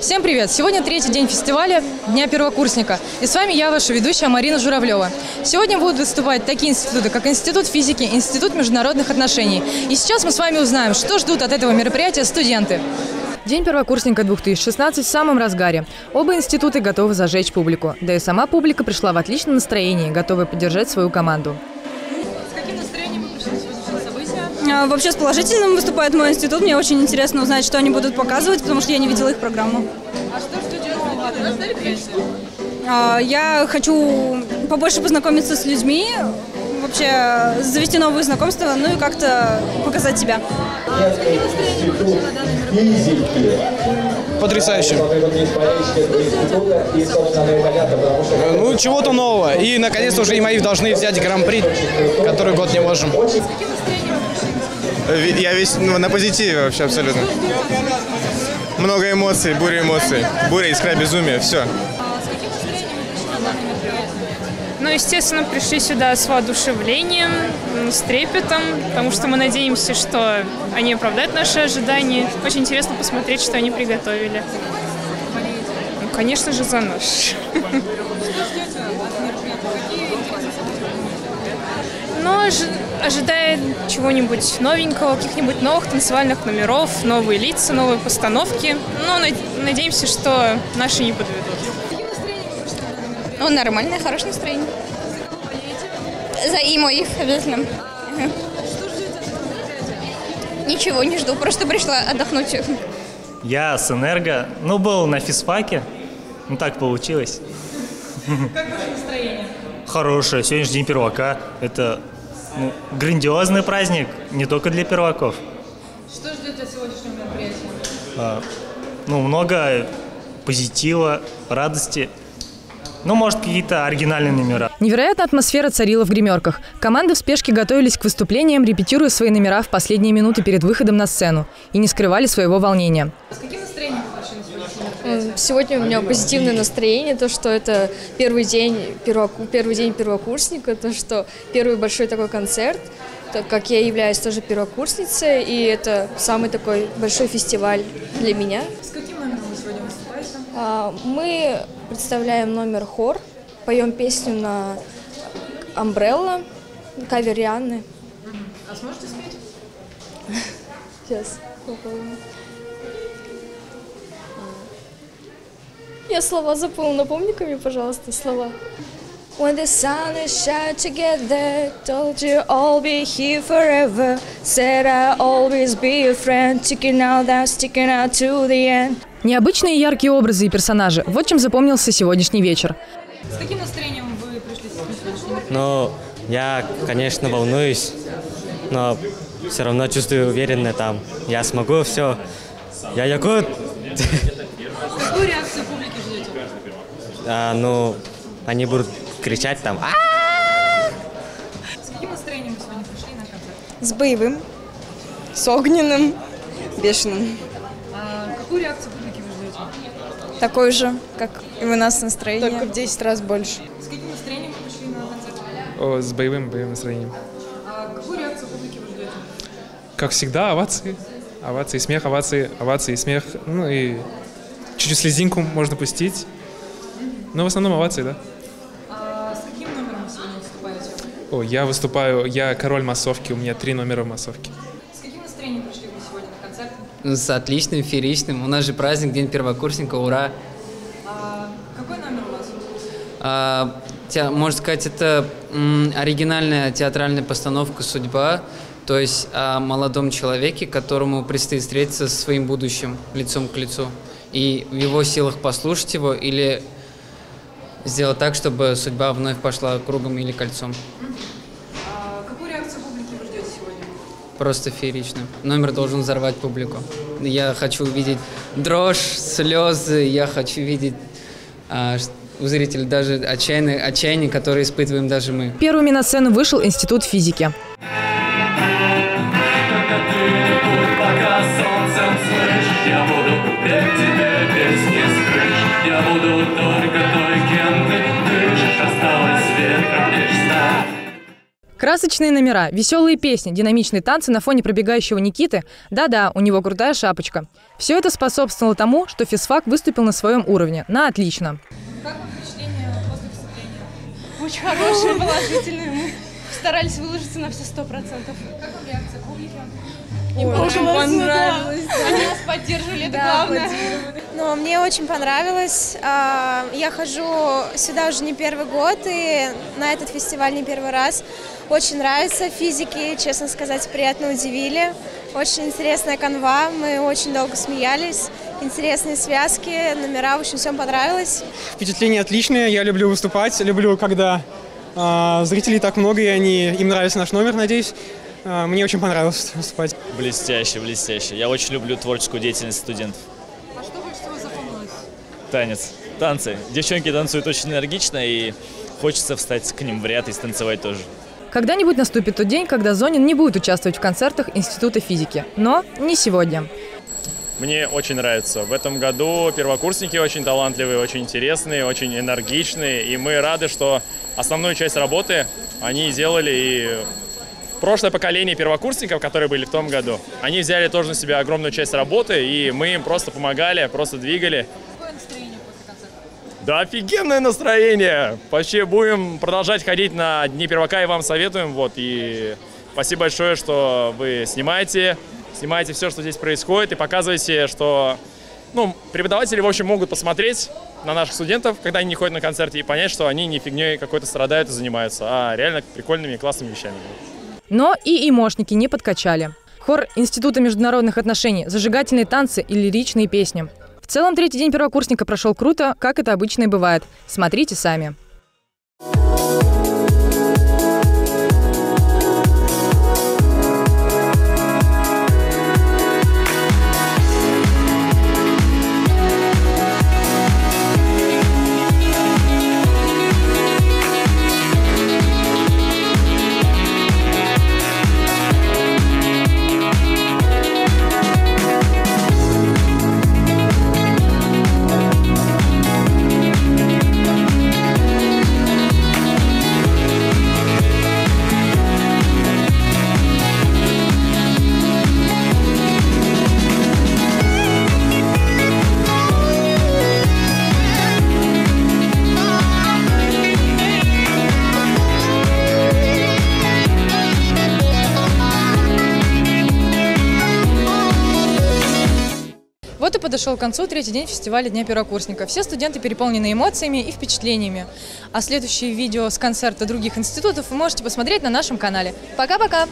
Всем привет! Сегодня третий день фестиваля Дня первокурсника. И с вами я, ваша ведущая Марина Журавлева. Сегодня будут выступать такие институты, как Институт физики, Институт международных отношений. И сейчас мы с вами узнаем, что ждут от этого мероприятия студенты. День первокурсника 2016 в самом разгаре. Оба института готовы зажечь публику. Да и сама публика пришла в отличном настроении, готовая поддержать свою команду. Вообще с положительным выступает мой институт. Мне очень интересно узнать, что они будут показывать, потому что я не видела их программу. А что делать? Я хочу побольше познакомиться с людьми, вообще завести новые знакомства, ну и как-то показать себя. Потрясающе. Ну, чего-то нового. И, наконец-то, уже и мои должны взять гран-при, который год не можем. Я весь на позитиве вообще абсолютно. Много эмоций, буря эмоций. Буря, искра, безумие, все. Ну, естественно, пришли сюда с воодушевлением, с трепетом, потому что мы надеемся, что они оправдают наши ожидания. Очень интересно посмотреть, что они приготовили. Ну, конечно же, за нас. Но ожидает чего-нибудь новенького, каких-нибудь новых танцевальных номеров, новые лица, новые постановки. Но надеемся, что наши не подведут. Ну, нормальное, хорошее настроение. За и моих обязательно. Что ждете? Ничего не жду, просто пришла отдохнуть. Я с Энерго, ну, был на физфаке, ну, так получилось. Как ваше настроение? Хорошее, сегодняшний день первака, это... Ну, грандиозный праздник, не только для перваков. Что ждет от сегодняшнего мероприятия? Ну, много позитива, радости. Ну, может, какие-то оригинальные номера. Невероятная атмосфера царила в гримерках. Команды в спешке готовились к выступлениям, репетируя свои номера в последние минуты перед выходом на сцену. И не скрывали своего волнения. С каким настроением вы пришли на сегодняшнее? Сегодня у меня позитивное настроение, то, что это первый день первокурсника, то, что первый большой такой концерт, так как я являюсь тоже первокурсницей, и это самый такой большой фестиваль для меня. С каким номером вы сегодня выступаете? Мы представляем номер хор, поем песню на Umbrella, кавер Рианны. А сможете спеть? Сейчас. Я слова забыла, напомни-ка мне, пожалуйста, слова. When the sun is shining together, told you I'll be here forever, said I'll always be your friend, sticking out, that's sticking out to the end. Необычные яркие образы и персонажи. Вот чем запомнился сегодняшний вечер. С каким настроением вы пришли сегодня? Ну, я, конечно, волнуюсь, но все равно чувствую уверенность там. Я смогу все. Я якут. Какую реакцию публики ждете? Ну, они будут кричать там. С каким настроением вы сегодня пришли на концерт? С боевым, с огненным, бешеным. Какую реакцию публики вы ждете? Такой же, как и у нас настроение. Только в 10 раз больше. С каким настроением вы пришли на концерт? О, с боевым настроением. Какую реакцию публики вы ждете? Как всегда, овации. Овации, смех, овации, овации, смех. Ну и чуть-чуть слезинку можно пустить. Но в основном овации, да. А с каким номером вы сегодня выступаете? О, я король массовки, у меня 3 номера в массовке. С каким настроением пришли вы сегодня на концерт? С отличным, фееричным. У нас же праздник, день первокурсника, ура! Какой номер у вас? Можно сказать, это оригинальная театральная постановка «Судьба». То есть о молодом человеке, которому предстоит встретиться со своим будущим лицом к лицу. И в его силах послушать его или сделать так, чтобы судьба вновь пошла кругом или кольцом. Какую реакцию публики вы ждете сегодня? Просто феерично. Номер должен взорвать публику. Я хочу увидеть дрожь, слезы, я хочу видеть... у зрителей даже отчаяние, которое испытываем даже мы. Первыми на сцену вышел Институт физики. Я буду петь тебе песни с крыш, я буду только той, кем ты дышишь, осталось ветром лишь ста. Красочные номера, веселые песни, динамичные танцы на фоне пробегающего Никиты. Да-да, у него крутая шапочка. Все это способствовало тому, что физфак выступил на своем уровне. На отлично. Как вам впечатление после выступления? Очень хорошие, положительные. Мы старались выложиться на все 100%. Как вам реакция публики? Им понравилось. Они нас поддерживали, это главное. Но мне очень понравилось. Я хожу сюда уже не первый год, и на этот фестиваль не первый раз. Очень нравится. Физики, честно сказать, приятно удивили. Очень интересная канва, мы очень долго смеялись. Интересные связки, номера, в общем, всем понравилось. Впечатление отличное, я люблю выступать, люблю, когда зрителей так много, и им нравится наш номер, надеюсь. Мне очень понравилось выступать. Блестяще, блестяще. Я очень люблю творческую деятельность студентов. А что больше всего запомнилось? Танец. Танцы. Девчонки танцуют очень энергично, и хочется встать к ним в ряд и станцевать тоже. Когда-нибудь наступит тот день, когда Зонин не будет участвовать в концертах Института физики. Но не сегодня. Мне очень нравится. В этом году первокурсники очень талантливые, очень интересные, очень энергичные. И мы рады, что основную часть работы они сделали и... Прошлое поколение первокурсников, которые были в том году, они взяли тоже на себя огромную часть работы, и мы им просто помогали, просто двигали. Какое настроение после концерта? Да офигенное настроение! Вообще будем продолжать ходить на Дни Первака, и вам советуем. Вот. И спасибо большое, что вы снимаете все, что здесь происходит, и показываете, что преподаватели, в общем, могут посмотреть на наших студентов, когда они не ходят на концерты, и понять, что они не фигней какой-то страдают и занимаются, а реально прикольными и классными вещами. Но и имошники не подкачали. Хор Института международных отношений, зажигательные танцы и лиричные песни. В целом, третий день первокурсника прошел круто, как это обычно и бывает. Смотрите сами. Вот и подошел к концу третий день фестиваля Дня первокурсника. Все студенты переполнены эмоциями и впечатлениями. А следующие видео с концерта других институтов вы можете посмотреть на нашем канале. Пока-пока!